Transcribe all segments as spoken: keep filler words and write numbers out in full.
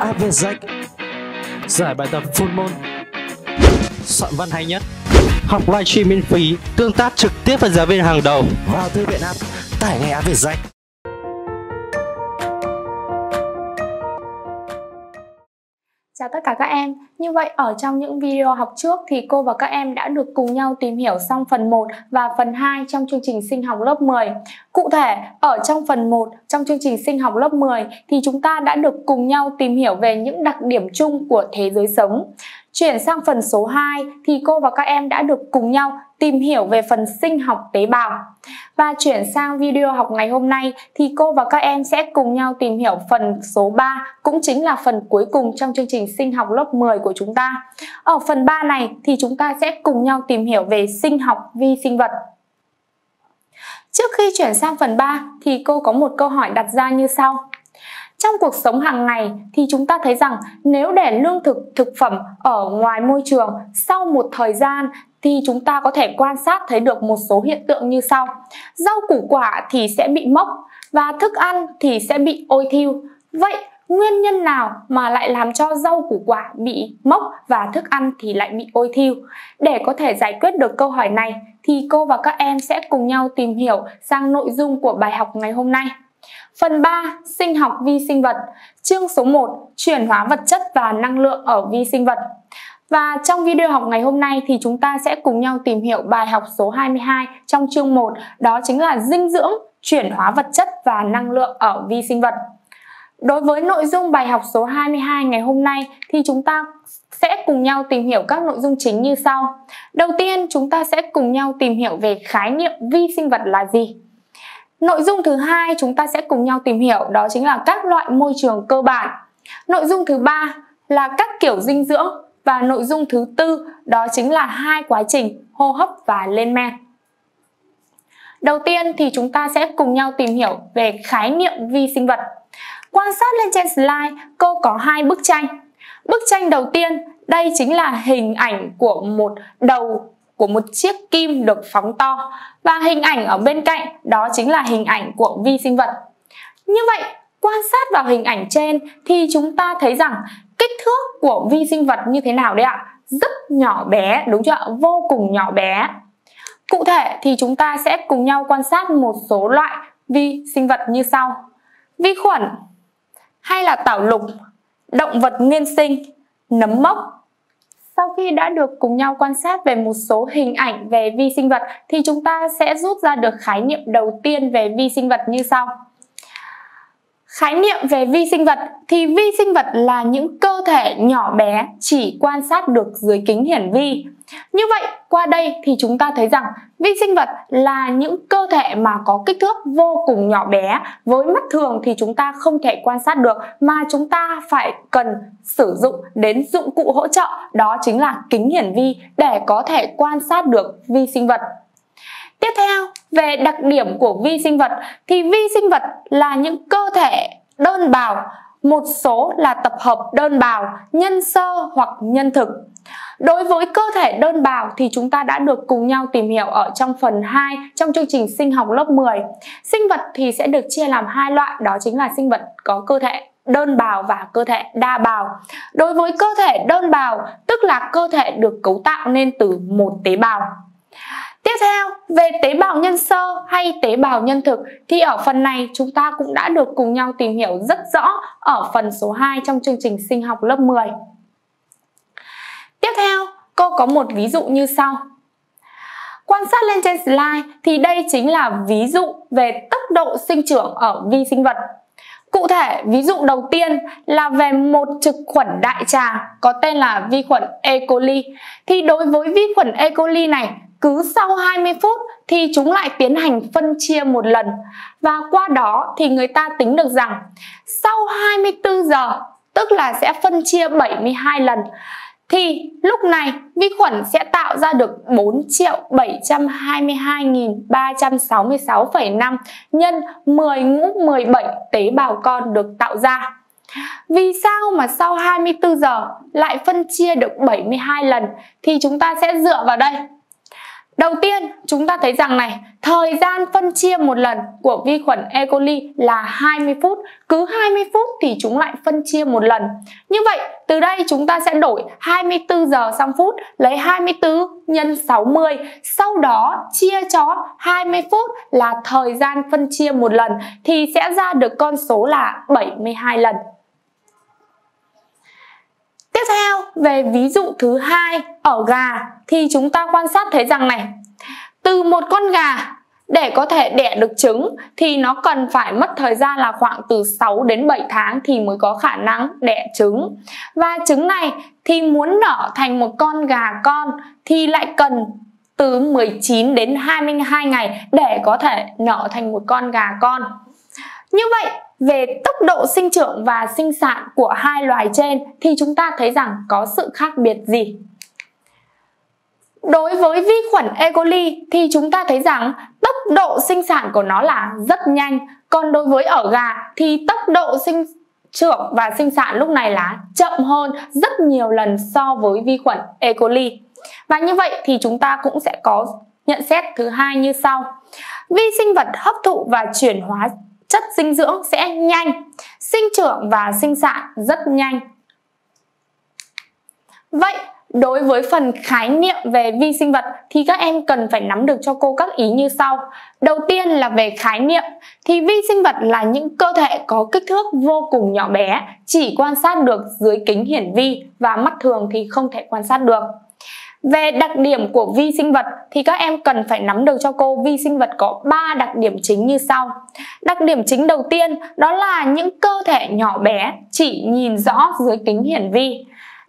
Áp Việt Dạy giải bài tập full môn, soạn văn hay nhất, học livestream miễn phí, tương tác trực tiếp với giáo viên hàng đầu. Vào thư viện app, tải ngay Áp Việt Dạy. Chào tất cả các em. Như vậy ở trong những video học trước thì cô và các em đã được cùng nhau tìm hiểu xong phần một và phần hai trong chương trình sinh học lớp mười. Cụ thể, ở trong phần một trong chương trình sinh học lớp mười thì chúng ta đã được cùng nhau tìm hiểu về những đặc điểm chung của thế giới sống. Chuyển sang phần số hai thì cô và các em đã được cùng nhau tìm hiểu về phần sinh học tế bào. Và chuyển sang video học ngày hôm nay thì cô và các em sẽ cùng nhau tìm hiểu phần số ba, cũng chính là phần cuối cùng trong chương trình sinh học lớp mười của chúng ta. Ở phần ba này thì chúng ta sẽ cùng nhau tìm hiểu về sinh học vi sinh vật. Trước khi chuyển sang phần ba thì cô có một câu hỏi đặt ra như sau. Trong cuộc sống hàng ngày thì chúng ta thấy rằng nếu để lương thực, thực phẩm ở ngoài môi trường sau một thời gian thì chúng ta có thể quan sát thấy được một số hiện tượng như sau. Rau củ quả thì sẽ bị mốc và thức ăn thì sẽ bị ôi thiu. Vậy nguyên nhân nào mà lại làm cho rau củ quả bị mốc và thức ăn thì lại bị ôi thiu? Để có thể giải quyết được câu hỏi này thì cô và các em sẽ cùng nhau tìm hiểu sang nội dung của bài học ngày hôm nay. Phần ba, sinh học vi sinh vật, chương số một, chuyển hóa vật chất và năng lượng ở vi sinh vật. Và trong video học ngày hôm nay thì chúng ta sẽ cùng nhau tìm hiểu bài học số hai mươi hai trong chương một, đó chính là dinh dưỡng, chuyển hóa vật chất và năng lượng ở vi sinh vật. Đối với nội dung bài học số hai mươi hai ngày hôm nay thì chúng ta sẽ cùng nhau tìm hiểu các nội dung chính như sau. Đầu tiên, chúng ta sẽ cùng nhau tìm hiểu về khái niệm vi sinh vật là gì. Nội dung thứ hai chúng ta sẽ cùng nhau tìm hiểu đó chính là các loại môi trường cơ bản. Nội dung thứ ba là các kiểu dinh dưỡng và nội dung thứ tư đó chính là hai quá trình hô hấp và lên men. Đầu tiên thì chúng ta sẽ cùng nhau tìm hiểu về khái niệm vi sinh vật. Quan sát lên trên slide, cô có hai bức tranh. Bức tranh đầu tiên, đây chính là hình ảnh của một đầu của một chiếc kim được phóng to và hình ảnh ở bên cạnh đó chính là hình ảnh của vi sinh vật. Như vậy, quan sát vào hình ảnh trên thì chúng ta thấy rằng kích thước của vi sinh vật như thế nào đấy ạ? Rất nhỏ bé, đúng chưa ạ? Vô cùng nhỏ bé. Cụ thể thì chúng ta sẽ cùng nhau quan sát một số loại vi sinh vật như sau. Vi khuẩn hay là tảo lục, động vật nguyên sinh, nấm mốc. Sau khi đã được cùng nhau quan sát về một số hình ảnh về vi sinh vật thì chúng ta sẽ rút ra được khái niệm đầu tiên về vi sinh vật như sau. Khái niệm về vi sinh vật thì vi sinh vật là những cơ thể nhỏ bé chỉ quan sát được dưới kính hiển vi. Như vậy, qua đây thì chúng ta thấy rằng vi sinh vật là những cơ thể mà có kích thước vô cùng nhỏ bé. Với mắt thường thì chúng ta không thể quan sát được mà chúng ta phải cần sử dụng đến dụng cụ hỗ trợ, đó chính là kính hiển vi để có thể quan sát được vi sinh vật. Tiếp theo, về đặc điểm của vi sinh vật thì vi sinh vật là những cơ thể đơn bào, một số là tập hợp đơn bào, nhân sơ hoặc nhân thực. Đối với cơ thể đơn bào thì chúng ta đã được cùng nhau tìm hiểu ở trong phần hai trong chương trình sinh học lớp mười. Sinh vật thì sẽ được chia làm hai loại, đó chính là sinh vật có cơ thể đơn bào và cơ thể đa bào. Đối với cơ thể đơn bào, tức là cơ thể được cấu tạo nên từ một tế bào. Tiếp theo, về tế bào nhân sơ hay tế bào nhân thực thì ở phần này chúng ta cũng đã được cùng nhau tìm hiểu rất rõ ở phần số hai trong chương trình sinh học lớp mười. Tiếp theo, cô có một ví dụ như sau. Quan sát lên trên slide thì đây chính là ví dụ về tốc độ sinh trưởng ở vi sinh vật. Cụ thể, ví dụ đầu tiên là về một trực khuẩn đại tràng có tên là vi khuẩn E coli. Thì đối với vi khuẩn E coli này, cứ sau hai mươi phút thì chúng lại tiến hành phân chia một lần. Và qua đó thì người ta tính được rằng sau hai mươi tư giờ, tức là sẽ phân chia bảy mươi hai lần, thì lúc này vi khuẩn sẽ tạo ra được bốn triệu bảy trăm hai mươi hai nghìn ba trăm sáu mươi sáu phẩy năm nhân mười mũ mười bảy tế bào con được tạo ra. Vì sao mà sau hai mươi tư giờ lại phân chia được bảy mươi hai lần thì chúng ta sẽ dựa vào đây. Đầu tiên chúng ta thấy rằng này, thời gian phân chia một lần của vi khuẩn E. coli là hai mươi phút. Cứ hai mươi phút thì chúng lại phân chia một lần. Như vậy từ đây chúng ta sẽ đổi hai mươi tư giờ sang phút, lấy hai mươi tư nhân sáu mươi, sau đó chia cho hai mươi phút là thời gian phân chia một lần thì sẽ ra được con số là bảy mươi hai lần. Tiếp theo, về ví dụ thứ hai ở gà thì chúng ta quan sát thấy rằng này, từ một con gà để có thể đẻ được trứng thì nó cần phải mất thời gian là khoảng từ sáu đến bảy tháng thì mới có khả năng đẻ trứng. Và trứng này thì muốn nở thành một con gà con thì lại cần từ mười chín đến hai mươi hai ngày để có thể nở thành một con gà con. Như vậy, về tốc độ sinh trưởng và sinh sản của hai loài trên thì chúng ta thấy rằng có sự khác biệt gì? Đối với vi khuẩn E. coli thì chúng ta thấy rằng tốc độ sinh sản của nó là rất nhanh, còn đối với ở gà thì tốc độ sinh trưởng và sinh sản lúc này là chậm hơn rất nhiều lần so với vi khuẩn E. coli. Và như vậy thì chúng ta cũng sẽ có nhận xét thứ hai như sau. Vi sinh vật hấp thụ và chuyển hóa chất dinh dưỡng sẽ nhanh, sinh trưởng và sinh sản rất nhanh. Vậy đối với phần khái niệm về vi sinh vật thì các em cần phải nắm được cho cô các ý như sau. Đầu tiên là về khái niệm thì vi sinh vật là những cơ thể có kích thước vô cùng nhỏ bé, chỉ quan sát được dưới kính hiển vi và mắt thường thì không thể quan sát được. Về đặc điểm của vi sinh vật thì các em cần phải nắm được cho cô vi sinh vật có ba đặc điểm chính như sau. Đặc điểm chính đầu tiên đó là những cơ thể nhỏ bé, chỉ nhìn rõ dưới kính hiển vi.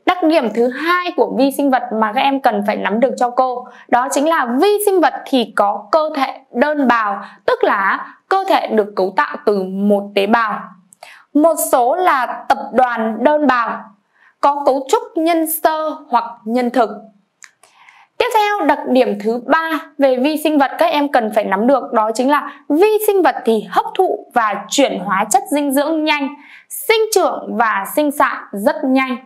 Đặc điểm thứ hai của vi sinh vật mà các em cần phải nắm được cho cô đó chính là vi sinh vật thì có cơ thể đơn bào, tức là cơ thể được cấu tạo từ một tế bào. Một số là tập đoàn đơn bào, có cấu trúc nhân sơ hoặc nhân thực. Tiếp theo, đặc điểm thứ ba về vi sinh vật các em cần phải nắm được đó chính là vi sinh vật thì hấp thụ và chuyển hóa chất dinh dưỡng nhanh, sinh trưởng và sinh sản rất nhanh.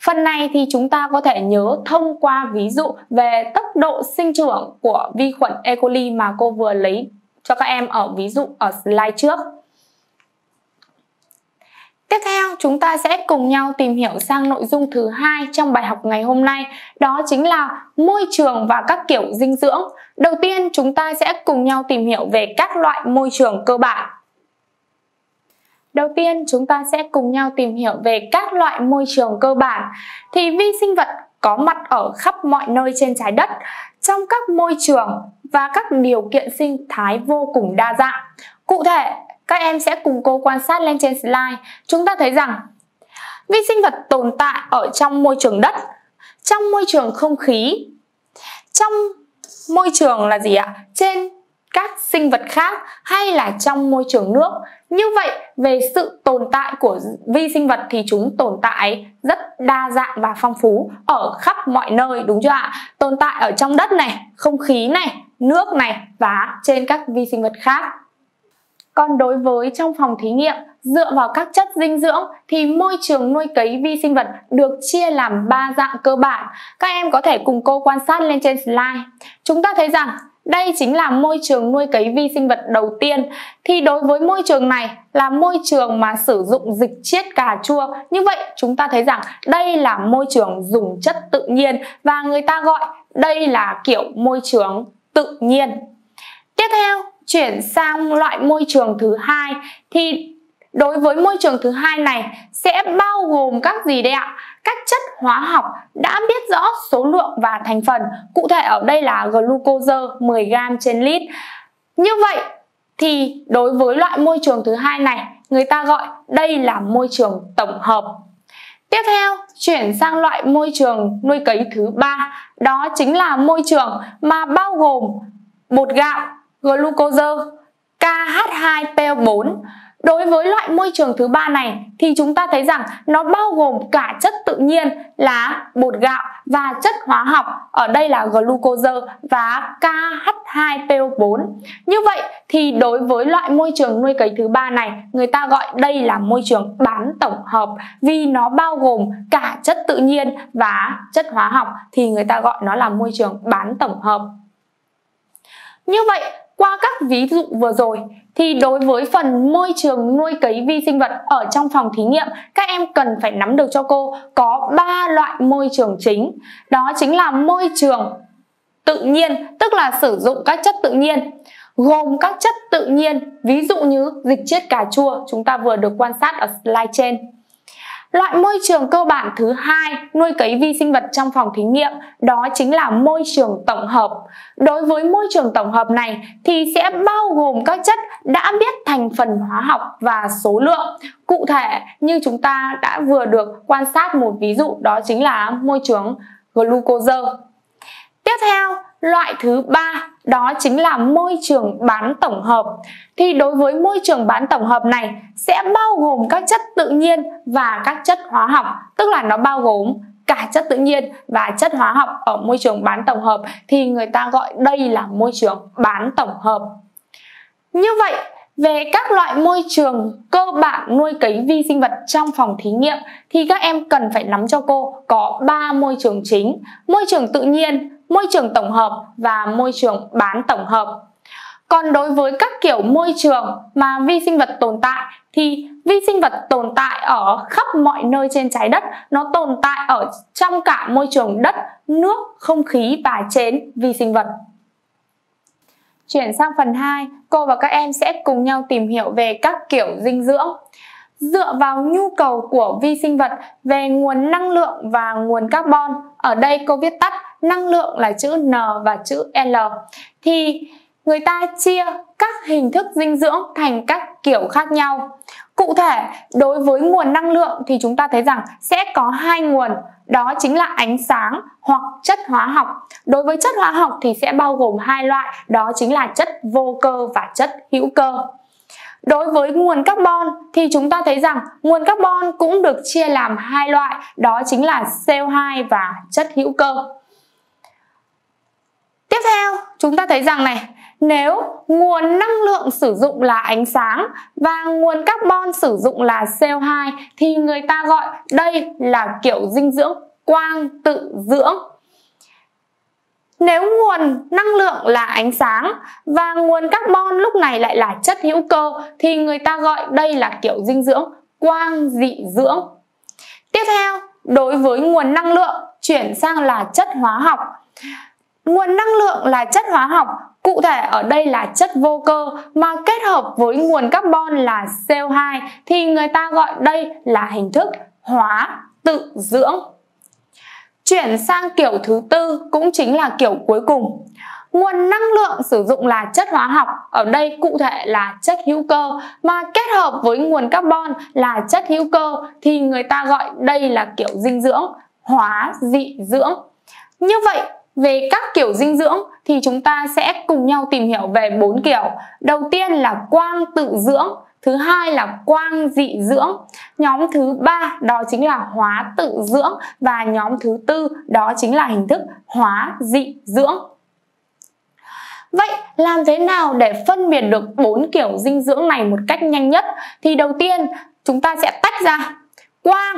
Phần này thì chúng ta có thể nhớ thông qua ví dụ về tốc độ sinh trưởng của vi khuẩn E. coli mà cô vừa lấy cho các em ở ví dụ ở slide trước. Tiếp theo, chúng ta sẽ cùng nhau tìm hiểu sang nội dung thứ hai trong bài học ngày hôm nay, đó chính là môi trường và các kiểu dinh dưỡng. Đầu tiên, chúng ta sẽ cùng nhau tìm hiểu về các loại môi trường cơ bản. Đầu tiên, chúng ta sẽ cùng nhau tìm hiểu về các loại môi trường cơ bản. Thì vi sinh vật có mặt ở khắp mọi nơi trên trái đất, trong các môi trường và các điều kiện sinh thái vô cùng đa dạng. Cụ thể, các em sẽ cùng cô quan sát lên trên slide. Chúng ta thấy rằng vi sinh vật tồn tại ở trong môi trường đất, trong môi trường không khí, trong môi trường là gì ạ? Trên các sinh vật khác hay là trong môi trường nước. Như vậy về sự tồn tại của vi sinh vật thì chúng tồn tại rất đa dạng và phong phú ở khắp mọi nơi, đúng chưa ạ? Tồn tại ở trong đất này, không khí này, nước này và trên các vi sinh vật khác. Còn đối với trong phòng thí nghiệm, dựa vào các chất dinh dưỡng thì môi trường nuôi cấy vi sinh vật được chia làm ba dạng cơ bản. Các em có thể cùng cô quan sát lên trên slide. Chúng ta thấy rằng đây chính là môi trường nuôi cấy vi sinh vật đầu tiên. Thì đối với môi trường này là môi trường mà sử dụng dịch chiết cà chua. Như vậy chúng ta thấy rằng đây là môi trường dùng chất tự nhiên và người ta gọi đây là kiểu môi trường tự nhiên. Tiếp theo, chuyển sang loại môi trường thứ hai thì đối với môi trường thứ hai này sẽ bao gồm các gì đây ạ? Các chất hóa học đã biết rõ số lượng và thành phần, cụ thể ở đây là glucozơ mười gam trên lít. Như vậy thì đối với loại môi trường thứ hai này người ta gọi đây là môi trường tổng hợp. Tiếp theo, chuyển sang loại môi trường nuôi cấy thứ ba, đó chính là môi trường mà bao gồm bột gạo, glucozơ, K H hai P O bốn. Đối với loại môi trường thứ ba này thì chúng ta thấy rằng nó bao gồm cả chất tự nhiên là bột gạo và chất hóa học ở đây là glucozơ và K H hai P O bốn. Như vậy thì đối với loại môi trường nuôi cấy thứ ba này người ta gọi đây là môi trường bán tổng hợp, vì nó bao gồm cả chất tự nhiên và chất hóa học thì người ta gọi nó là môi trường bán tổng hợp. Như vậy, qua các ví dụ vừa rồi thì đối với phần môi trường nuôi cấy vi sinh vật ở trong phòng thí nghiệm, các em cần phải nắm được cho cô có ba loại môi trường chính. Đó chính là môi trường tự nhiên, tức là sử dụng các chất tự nhiên, gồm các chất tự nhiên, ví dụ như dịch chiết cà chua chúng ta vừa được quan sát ở slide trên. Loại môi trường cơ bản thứ hai nuôi cấy vi sinh vật trong phòng thí nghiệm đó chính là môi trường tổng hợp. Đối với môi trường tổng hợp này thì sẽ bao gồm các chất đã biết thành phần hóa học và số lượng. Cụ thể như chúng ta đã vừa được quan sát một ví dụ, đó chính là môi trường glucozơ. Tiếp theo, loại thứ ba đó chính là môi trường bán tổng hợp. Thì đối với môi trường bán tổng hợp này sẽ bao gồm các chất tự nhiên và các chất hóa học, tức là nó bao gồm cả chất tự nhiên và chất hóa học ở môi trường bán tổng hợp thì người ta gọi đây là môi trường bán tổng hợp. Như vậy, về các loại môi trường cơ bản nuôi cấy vi sinh vật trong phòng thí nghiệm thì các em cần phải nắm cho cô có ba môi trường chính: môi trường tự nhiên, môi trường tổng hợp và môi trường bán tổng hợp. Còn đối với các kiểu môi trường mà vi sinh vật tồn tại thì vi sinh vật tồn tại ở khắp mọi nơi trên trái đất, nó tồn tại ở trong cả môi trường đất, nước, không khí và trên vi sinh vật. Chuyển sang phần hai, cô và các em sẽ cùng nhau tìm hiểu về các kiểu dinh dưỡng. Dựa vào nhu cầu của vi sinh vật về nguồn năng lượng và nguồn carbon, ở đây cô viết tắt năng lượng là chữ N và chữ L, thì người ta chia các hình thức dinh dưỡng thành các kiểu khác nhau. Cụ thể, đối với nguồn năng lượng thì chúng ta thấy rằng sẽ có hai nguồn, đó chính là ánh sáng hoặc chất hóa học. Đối với chất hóa học thì sẽ bao gồm hai loại, đó chính là chất vô cơ và chất hữu cơ. Đối với nguồn carbon thì chúng ta thấy rằng nguồn carbon cũng được chia làm hai loại, đó chính là C O hai và chất hữu cơ. Tiếp theo, chúng ta thấy rằng này, nếu nguồn năng lượng sử dụng là ánh sáng và nguồn carbon sử dụng là C O hai thì người ta gọi đây là kiểu dinh dưỡng quang tự dưỡng. Nếu nguồn năng lượng là ánh sáng và nguồn carbon lúc này lại là chất hữu cơ thì người ta gọi đây là kiểu dinh dưỡng quang dị dưỡng. Tiếp theo, đối với nguồn năng lượng chuyển sang là chất hóa học. Nguồn năng lượng là chất hóa học, cụ thể ở đây là chất vô cơ mà kết hợp với nguồn carbon là C O hai thì người ta gọi đây là hình thức hóa tự dưỡng. Chuyển sang kiểu thứ tư cũng chính là kiểu cuối cùng. Nguồn năng lượng sử dụng là chất hóa học, ở đây cụ thể là chất hữu cơ mà kết hợp với nguồn carbon là chất hữu cơ thì người ta gọi đây là kiểu dinh dưỡng hóa dị dưỡng. Như vậy, về các kiểu dinh dưỡng thì chúng ta sẽ cùng nhau tìm hiểu về bốn kiểu. Đầu tiên là quang tự dưỡng, thứ hai là quang dị dưỡng, nhóm thứ ba đó chính là hóa tự dưỡng và nhóm thứ tư đó chính là hình thức hóa dị dưỡng. Vậy làm thế nào để phân biệt được bốn kiểu dinh dưỡng này một cách nhanh nhất? Thì đầu tiên chúng ta sẽ tách ra quang,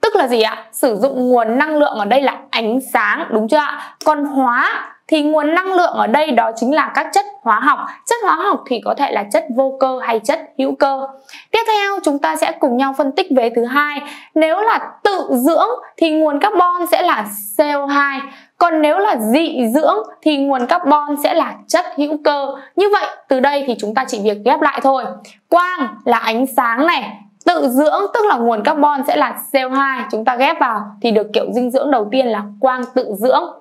tức là gì ạ? Sử dụng nguồn năng lượng ở đây là ánh sáng, đúng chưa ạ? Còn hóa thì nguồn năng lượng ở đây đó chính là các chất hóa học. Chất hóa học thì có thể là chất vô cơ hay chất hữu cơ. Tiếp theo chúng ta sẽ cùng nhau phân tích về thứ hai. Nếu là tự dưỡng thì nguồn carbon sẽ là C O hai, còn nếu là dị dưỡng thì nguồn carbon sẽ là chất hữu cơ. Như vậy từ đây thì chúng ta chỉ việc ghép lại thôi. Quang là ánh sáng này, tự dưỡng tức là nguồn carbon sẽ là C O hai, chúng ta ghép vào thì được kiểu dinh dưỡng đầu tiên là quang tự dưỡng.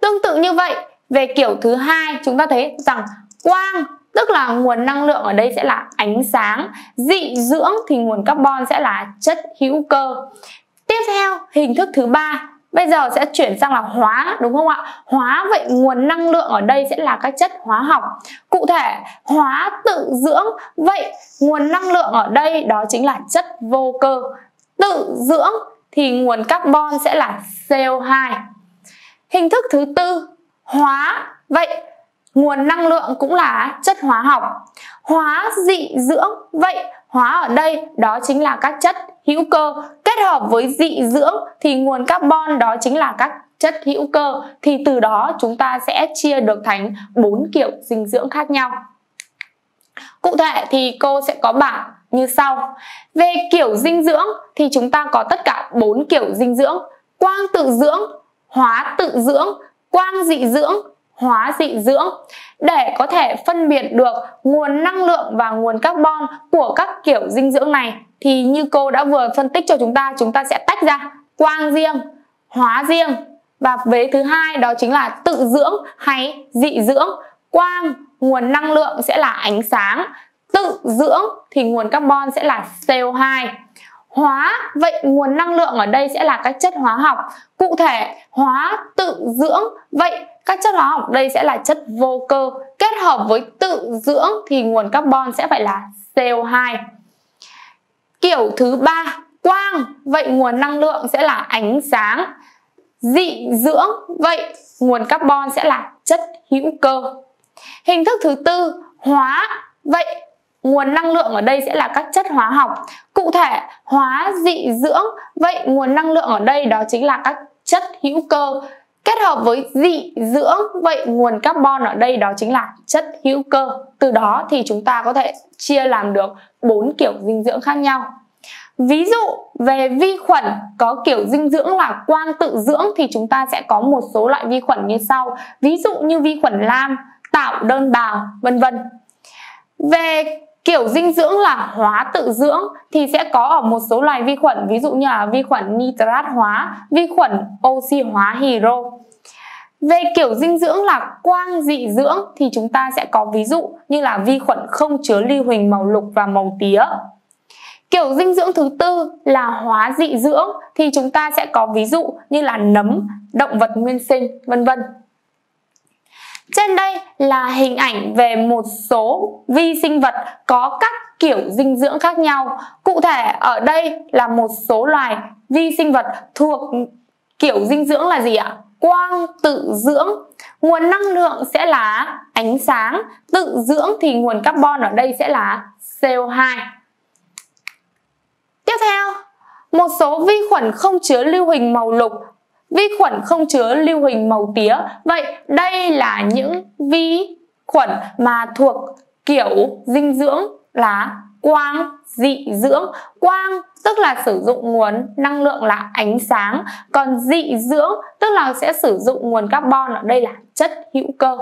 Tương tự như vậy, về kiểu thứ hai chúng ta thấy rằng quang tức là nguồn năng lượng ở đây sẽ là ánh sáng, dị dưỡng thì nguồn carbon sẽ là chất hữu cơ. Tiếp theo, hình thức thứ ba bây giờ sẽ chuyển sang là hóa, đúng không ạ? Hóa, vậy nguồn năng lượng ở đây sẽ là các chất hóa học. Cụ thể, hóa tự dưỡng, vậy nguồn năng lượng ở đây đó chính là chất vô cơ. Tự dưỡng thì nguồn carbon sẽ là C O hai. Hình thức thứ tư, hóa, vậy nguồn năng lượng cũng là chất hóa học. Hóa dị dưỡng, vậy hóa ở đây đó chính là các chất hữu cơ, kết hợp với dị dưỡng thì nguồn carbon đó chính là các chất hữu cơ, thì từ đó chúng ta sẽ chia được thành bốn kiểu dinh dưỡng khác nhau. Cụ thể thì cô sẽ có bảng như sau. Về kiểu dinh dưỡng thì chúng ta có tất cả bốn kiểu dinh dưỡng: quang tự dưỡng, hóa tự dưỡng, quang dị dưỡng, hóa dị dưỡng. Để có thể phân biệt được nguồn năng lượng và nguồn carbon của các kiểu dinh dưỡng này thì như cô đã vừa phân tích cho chúng ta, chúng ta sẽ tách ra quang riêng, hóa riêng, và vế thứ hai đó chính là tự dưỡng hay dị dưỡng. Quang, nguồn năng lượng sẽ là ánh sáng, tự dưỡng thì nguồn carbon sẽ là xê o hai. Hóa, vậy nguồn năng lượng ở đây sẽ là các chất hóa học. Cụ thể, hóa tự dưỡng, vậy các chất hóa học ở đây sẽ là chất vô cơ. Kết hợp với tự dưỡng thì nguồn carbon sẽ phải là xê o hai. Kiểu thứ ba, quang, vậy nguồn năng lượng sẽ là ánh sáng. Dị dưỡng, vậy nguồn carbon sẽ là chất hữu cơ. Hình thức thứ tư, hóa, vậy nguồn năng lượng ở đây sẽ là các chất hóa học. Cụ thể, hóa dị dưỡng, vậy nguồn năng lượng ở đây đó chính là các chất hữu cơ. Kết hợp với dị dưỡng, vậy nguồn carbon ở đây đó chính là chất hữu cơ. Từ đó thì chúng ta có thể chia làm được bốn kiểu dinh dưỡng khác nhau. Ví dụ về vi khuẩn có kiểu dinh dưỡng là quang tự dưỡng thì chúng ta sẽ có một số loại vi khuẩn như sau. Ví dụ như vi khuẩn lam, tảo đơn bào, vân vân. Về kiểu dinh dưỡng là hóa tự dưỡng thì sẽ có ở một số loài vi khuẩn, ví dụ như là vi khuẩn nitrat hóa, vi khuẩn oxy hóa hiro. Về kiểu dinh dưỡng là quang dị dưỡng thì chúng ta sẽ có ví dụ như là vi khuẩn không chứa lưu huỳnh màu lục và màu tía. Kiểu dinh dưỡng thứ tư là hóa dị dưỡng thì chúng ta sẽ có ví dụ như là nấm, động vật nguyên sinh, vân vân. Trên đây là hình ảnh về một số vi sinh vật có các kiểu dinh dưỡng khác nhau. Cụ thể ở đây là một số loài vi sinh vật thuộc kiểu dinh dưỡng là gì ạ? Quang tự dưỡng, nguồn năng lượng sẽ là ánh sáng, tự dưỡng thì nguồn carbon ở đây sẽ là xê o hai. Tiếp theo, một số vi khuẩn không chứa lưu huỳnh màu lục, vi khuẩn không chứa lưu huỳnh màu tía. Vậy đây là những vi khuẩn mà thuộc kiểu dinh dưỡng là quang dị dưỡng. Quang tức là sử dụng nguồn năng lượng là ánh sáng, còn dị dưỡng tức là sẽ sử dụng nguồn carbon, ở đây là chất hữu cơ.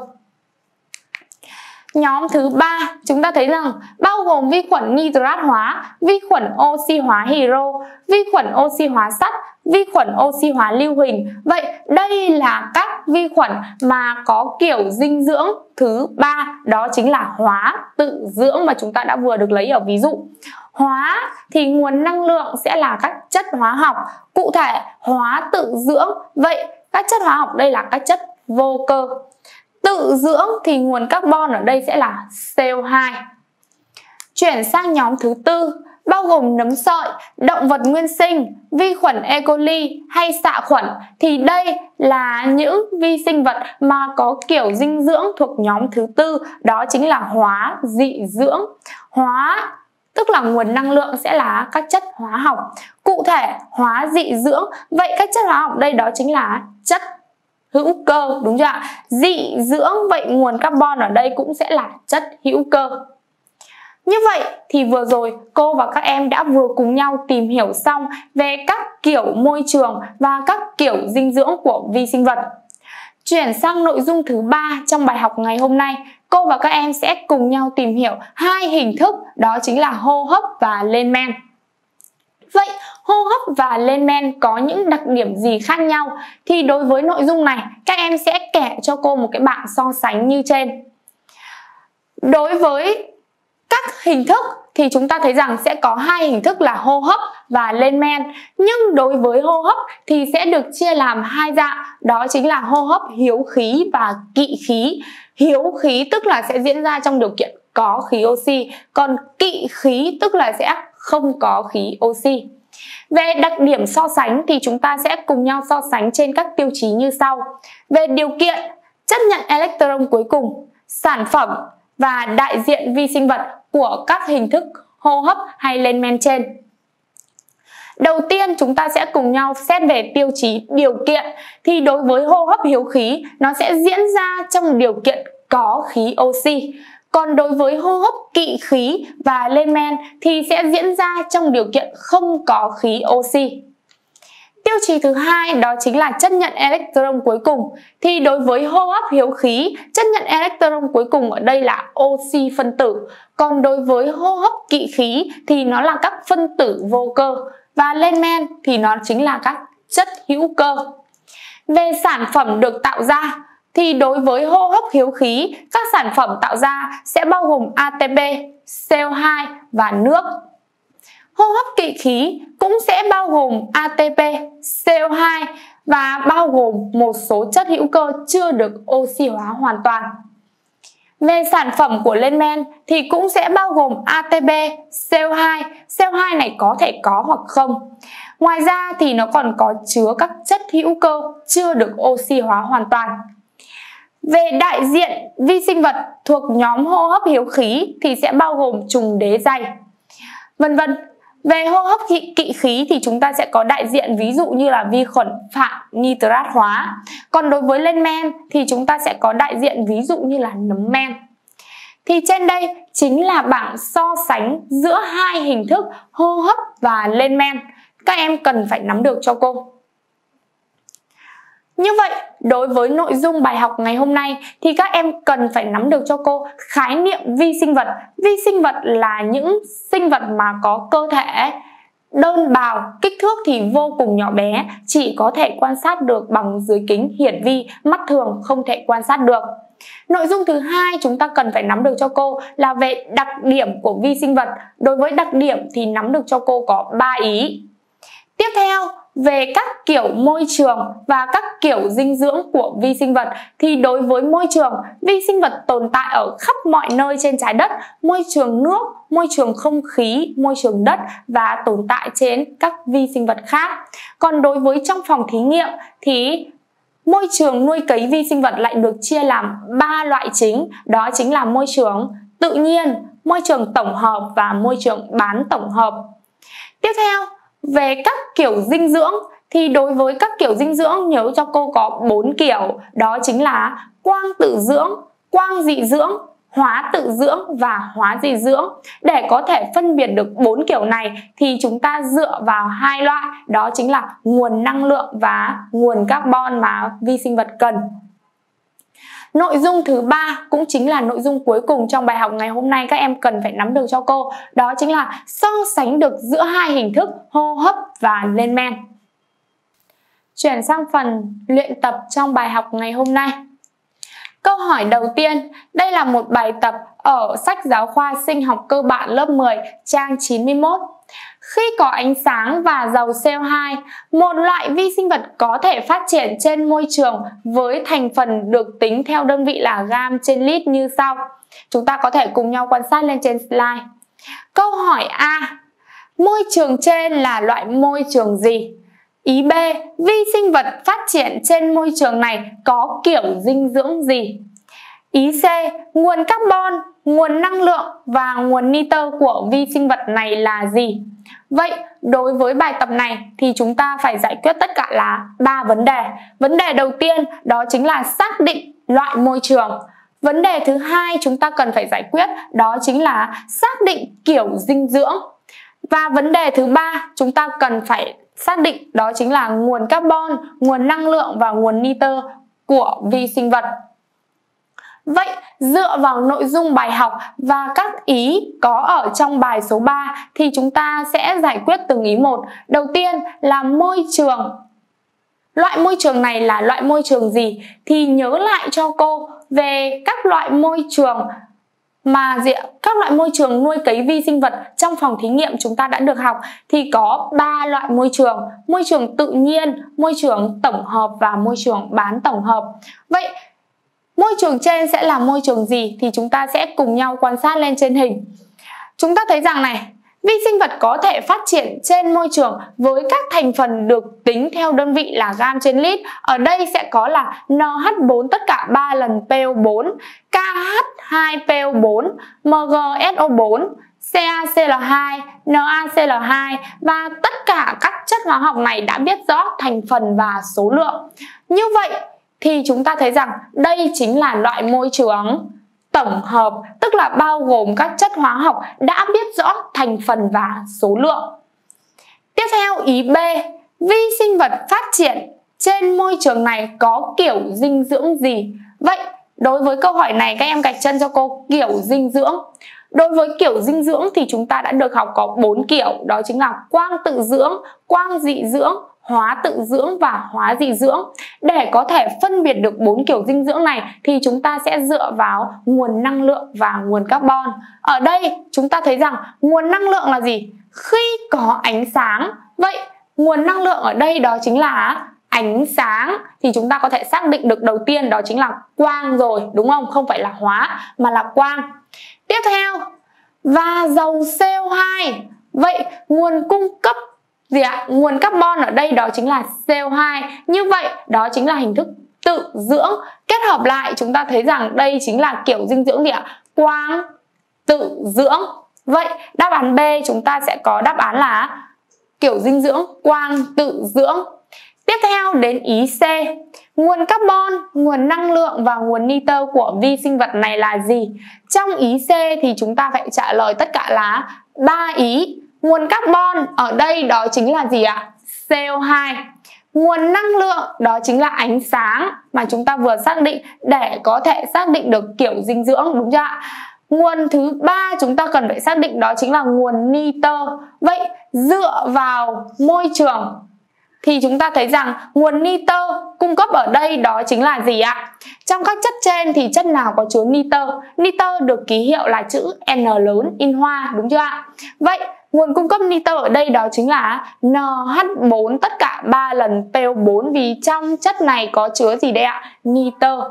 Nhóm thứ ba, chúng ta thấy rằng bao gồm vi khuẩn nitrat hóa, vi khuẩn oxy hóa hiro, vi khuẩn oxy hóa sắt, vi khuẩn oxy hóa lưu huỳnh. Vậy đây là các vi khuẩn mà có kiểu dinh dưỡng thứ ba, đó chính là hóa tự dưỡng mà chúng ta đã vừa được lấy ở ví dụ. Hóa thì nguồn năng lượng sẽ là các chất hóa học. Cụ thể, hóa tự dưỡng, vậy các chất hóa học đây là các chất vô cơ. Tự dưỡng thì nguồn carbon ở đây sẽ là xê o hai. Chuyển sang nhóm thứ tư, bao gồm nấm sợi, động vật nguyên sinh, vi khuẩn E. coli hay xạ khuẩn, thì đây là những vi sinh vật mà có kiểu dinh dưỡng thuộc nhóm thứ tư, đó chính là hóa dị dưỡng. Hóa tức là nguồn năng lượng sẽ là các chất hóa học. Cụ thể, hóa dị dưỡng, vậy các chất hóa học đây đó chính là chất hữu cơ, đúng chưa ạ? Dị dưỡng, vậy nguồn carbon ở đây cũng sẽ là chất hữu cơ. Như vậy thì vừa rồi cô và các em đã vừa cùng nhau tìm hiểu xong về các kiểu môi trường và các kiểu dinh dưỡng của vi sinh vật. Chuyển sang nội dung thứ ba trong bài học ngày hôm nay, cô và các em sẽ cùng nhau tìm hiểu hai hình thức, đó chính là hô hấp và lên men. Vậy hô hấp và lên men có những đặc điểm gì khác nhau? Thì đối với nội dung này, các em sẽ kẻ cho cô một cái bảng so sánh như trên. Đối với các hình thức thì chúng ta thấy rằng sẽ có hai hình thức là hô hấp và lên men. Nhưng đối với hô hấp thì sẽ được chia làm hai dạng, đó chính là hô hấp hiếu khí và kỵ khí. Hiếu khí tức là sẽ diễn ra trong điều kiện có khí oxy, còn kỵ khí tức là sẽ không có khí oxy. Về đặc điểm so sánh thì chúng ta sẽ cùng nhau so sánh trên các tiêu chí như sau. Về điều kiện, chấp nhận electron cuối cùng, sản phẩm và đại diện vi sinh vật của các hình thức hô hấp hay lên men trên. Đầu tiên chúng ta sẽ cùng nhau xét về tiêu chí điều kiện. Thì đối với hô hấp hiếu khí, nó sẽ diễn ra trong điều kiện có khí oxy. Còn đối với hô hấp kỵ khí và lên men thì sẽ diễn ra trong điều kiện không có khí oxy. Tiêu chí thứ hai đó chính là chất nhận electron cuối cùng. Thì đối với hô hấp hiếu khí, chất nhận electron cuối cùng ở đây là oxy phân tử. Còn đối với hô hấp kỵ khí thì nó là các phân tử vô cơ. Và lên men thì nó chính là các chất hữu cơ. Về sản phẩm được tạo ra, thì đối với hô hấp hiếu khí, các sản phẩm tạo ra sẽ bao gồm a tê pê, xê o hai và nước. Hô hấp kỵ khí cũng sẽ bao gồm a tê pê, xê o hai và bao gồm một số chất hữu cơ chưa được oxy hóa hoàn toàn. Về sản phẩm của lên men thì cũng sẽ bao gồm a tê pê, xê o hai, xê o hai này có thể có hoặc không. Ngoài ra thì nó còn có chứa các chất hữu cơ chưa được oxy hóa hoàn toàn. Về đại diện vi sinh vật thuộc nhóm hô hấp hiếu khí thì sẽ bao gồm trùng đế dày, vân vân. Về hô hấp kỵ khí thì chúng ta sẽ có đại diện ví dụ như là vi khuẩn phản nitrat hóa. Còn đối với lên men thì chúng ta sẽ có đại diện ví dụ như là nấm men. Thì trên đây chính là bảng so sánh giữa hai hình thức hô hấp và lên men. Các em cần phải nắm được cho cô. Như vậy, đối với nội dung bài học ngày hôm nay thì các em cần phải nắm được cho cô khái niệm vi sinh vật. Vi sinh vật là những sinh vật mà có cơ thể đơn bào, kích thước thì vô cùng nhỏ bé, chỉ có thể quan sát được bằng dưới kính hiển vi, mắt thường không thể quan sát được. Nội dung thứ hai chúng ta cần phải nắm được cho cô là về đặc điểm của vi sinh vật. Đối với đặc điểm thì nắm được cho cô có ba ý. Tiếp theo, về các kiểu môi trường và các kiểu dinh dưỡng của vi sinh vật thì đối với môi trường, vi sinh vật tồn tại ở khắp mọi nơi trên trái đất, môi trường nước, môi trường không khí, môi trường đất và tồn tại trên các vi sinh vật khác. Còn đối với trong phòng thí nghiệm thì môi trường nuôi cấy vi sinh vật lại được chia làm ba loại chính, đó chính là môi trường tự nhiên, môi trường tổng hợp và môi trường bán tổng hợp. Tiếp theo, về các kiểu dinh dưỡng thì đối với các kiểu dinh dưỡng nhớ cho cô có bốn kiểu, đó chính là quang tự dưỡng, quang dị dưỡng, hóa tự dưỡng và hóa dị dưỡng. Để có thể phân biệt được bốn kiểu này thì chúng ta dựa vào hai loại, đó chính là nguồn năng lượng và nguồn carbon mà vi sinh vật cần. Nội dung thứ ba cũng chính là nội dung cuối cùng trong bài học ngày hôm nay các em cần phải nắm được cho cô, đó chính là so sánh được giữa hai hình thức hô hấp và lên men. Chuyển sang phần luyện tập trong bài học ngày hôm nay. Câu hỏi đầu tiên, đây là một bài tập ở sách giáo khoa sinh học cơ bản lớp mười trang chín mươi mốt. Khi có ánh sáng và giàu xê o hai, một loại vi sinh vật có thể phát triển trên môi trường với thành phần được tính theo đơn vị là gam trên lít như sau. Chúng ta có thể cùng nhau quan sát lên trên slide. Câu hỏi A, môi trường trên là loại môi trường gì? Ý B, vi sinh vật phát triển trên môi trường này có kiểu dinh dưỡng gì? Ý C, nguồn carbon, nguồn năng lượng và nguồn nitơ của vi sinh vật này là gì? Vậy, đối với bài tập này thì chúng ta phải giải quyết tất cả là ba vấn đề. Vấn đề đầu tiên đó chính là xác định loại môi trường. Vấn đề thứ hai chúng ta cần phải giải quyết đó chính là xác định kiểu dinh dưỡng. Và vấn đề thứ ba chúng ta cần phải xác định đó chính là nguồn carbon, nguồn năng lượng và nguồn nitơ của vi sinh vật. Vậy, dựa vào nội dung bài học và các ý có ở trong bài số ba thì chúng ta sẽ giải quyết từng ý một. Đầu tiên là môi trường. Loại môi trường này là loại môi trường gì? Thì nhớ lại cho cô về các loại môi trường mà gì ạ? Các loại môi trường nuôi cấy vi sinh vật trong phòng thí nghiệm chúng ta đã được học thì có ba loại môi trường: môi trường tự nhiên, môi trường tổng hợp và môi trường bán tổng hợp. Vậy, môi trường trên sẽ là môi trường gì thì chúng ta sẽ cùng nhau quan sát lên trên hình. Chúng ta thấy rằng này, vi sinh vật có thể phát triển trên môi trường với các thành phần được tính theo đơn vị là gam trên lít. Ở đây sẽ có là en hát bốn tất cả ba lần pê o bốn, ca hát hai pê o bốn, em giê ét o bốn, CaCl hai, NaCl hai và tất cả các chất hóa học này đã biết rõ thành phần và số lượng. Như vậy thì chúng ta thấy rằng đây chính là loại môi trường tổng hợp, tức là bao gồm các chất hóa học đã biết rõ thành phần và số lượng. Tiếp theo ý B, vi sinh vật phát triển trên môi trường này có kiểu dinh dưỡng gì? Vậy đối với câu hỏi này các em gạch chân cho cô kiểu dinh dưỡng. Đối với kiểu dinh dưỡng thì chúng ta đã được học có bốn kiểu, đó chính là quang tự dưỡng, quang dị dưỡng, hóa tự dưỡng và hóa dị dưỡng. Để có thể phân biệt được bốn kiểu dinh dưỡng này thì chúng ta sẽ dựa vào nguồn năng lượng và nguồn carbon. Ở đây chúng ta thấy rằng nguồn năng lượng là gì? Khi có ánh sáng. Vậy nguồn năng lượng ở đây đó chính là ánh sáng, thì chúng ta có thể xác định được đầu tiên đó chính là quang rồi, đúng không? Không phải là hóa mà là quang. Tiếp theo và dầu xê o hai. Vậy nguồn cung cấp gì ạ? Nguồn carbon ở đây đó chính là xê o hai. Như vậy đó chính là hình thức tự dưỡng. Kết hợp lại chúng ta thấy rằng đây chính là kiểu dinh dưỡng gì ạ? Quang tự dưỡng. Vậy đáp án B chúng ta sẽ có đáp án là kiểu dinh dưỡng quang tự dưỡng. Tiếp theo đến ý C, nguồn carbon, nguồn năng lượng và nguồn nitơ của vi sinh vật này là gì? Trong ý C thì chúng ta phải trả lời tất cả là ba ý. Nguồn carbon ở đây đó chính là gì ạ? xê o hai. Nguồn năng lượng đó chính là ánh sáng mà chúng ta vừa xác định để có thể xác định được kiểu dinh dưỡng, đúng chưa ạ? Nguồn thứ ba chúng ta cần phải xác định đó chính là nguồn nitơ. Vậy dựa vào môi trường thì chúng ta thấy rằng nguồn nitơ cung cấp ở đây đó chính là gì ạ? Trong các chất trên thì chất nào có chứa nitơ? Nitơ được ký hiệu là chữ N lớn in hoa, đúng chưa ạ? Vậy nguồn cung cấp nitơ ở đây đó chính là N H bốn, tất cả ba lần P O bốn vì trong chất này có chứa gì đây ạ? Nitơ.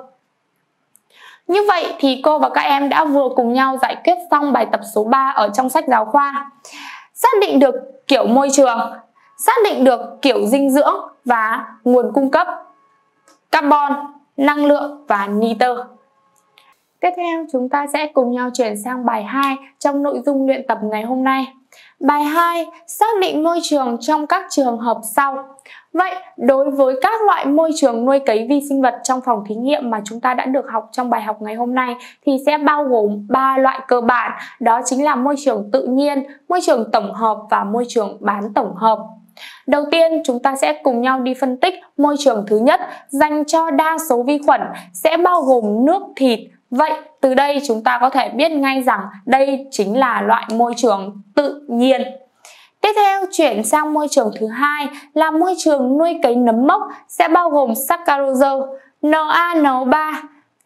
Như vậy thì cô và các em đã vừa cùng nhau giải quyết xong bài tập số ba ở trong sách giáo khoa. Xác định được kiểu môi trường, xác định được kiểu dinh dưỡng và nguồn cung cấp carbon, năng lượng và nitơ. Tiếp theo chúng ta sẽ cùng nhau chuyển sang bài hai trong nội dung luyện tập ngày hôm nay. Bài hai, xác định môi trường trong các trường hợp sau. Vậy đối với các loại môi trường nuôi cấy vi sinh vật trong phòng thí nghiệm mà chúng ta đã được học trong bài học ngày hôm nay thì sẽ bao gồm ba loại cơ bản, đó chính là môi trường tự nhiên, môi trường tổng hợp và môi trường bán tổng hợp. Đầu tiên chúng ta sẽ cùng nhau đi phân tích môi trường thứ nhất dành cho đa số vi khuẩn sẽ bao gồm nước thịt. Vậy từ đây chúng ta có thể biết ngay rằng đây chính là loại môi trường tự nhiên. Tiếp theo chuyển sang môi trường thứ hai là môi trường nuôi cấy nấm mốc sẽ bao gồm sacarozơ, N A N O ba,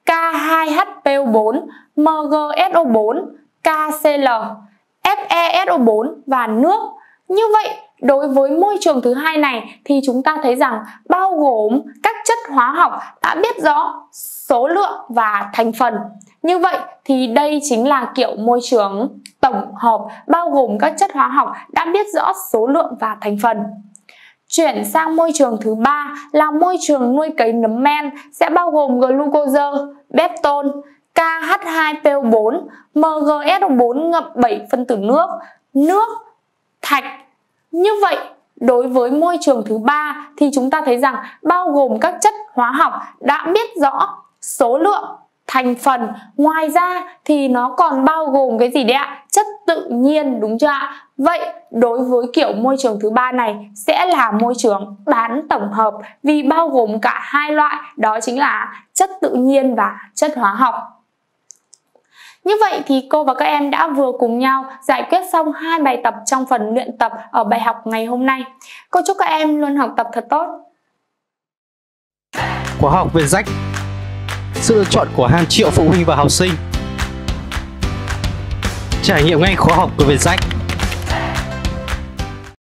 K hai H P O bốn, M g S O bốn, K C L, F e S O bốn và nước. Như vậy đối với môi trường thứ hai này thì chúng ta thấy rằng bao gồm các chất hóa học đã biết rõ số lượng và thành phần. Như vậy thì đây chính là kiểu môi trường tổng hợp bao gồm các chất hóa học đã biết rõ số lượng và thành phần. Chuyển sang môi trường thứ ba là môi trường nuôi cấy nấm men sẽ bao gồm glucozơ, peptone, K H hai P O bốn, M g S O bốn ngậm bảy phân tử nước, nước, thạch. Như vậy đối với môi trường thứ ba thì chúng ta thấy rằng bao gồm các chất hóa học đã biết rõ số lượng, thành phần. Ngoài ra thì nó còn bao gồm cái gì đấy ạ? Chất tự nhiên, đúng chưa ạ? Vậy đối với kiểu môi trường thứ ba này sẽ là môi trường bán tổng hợp vì bao gồm cả hai loại, đó chính là chất tự nhiên và chất hóa học. Như vậy thì cô và các em đã vừa cùng nhau giải quyết xong hai bài tập trong phần luyện tập ở bài học ngày hôm nay. Cô chúc các em luôn học tập thật tốt. Khóa học VietJack, sự lựa chọn của hàng triệu phụ huynh và học sinh. Trải nghiệm ngay khóa học của VietJack.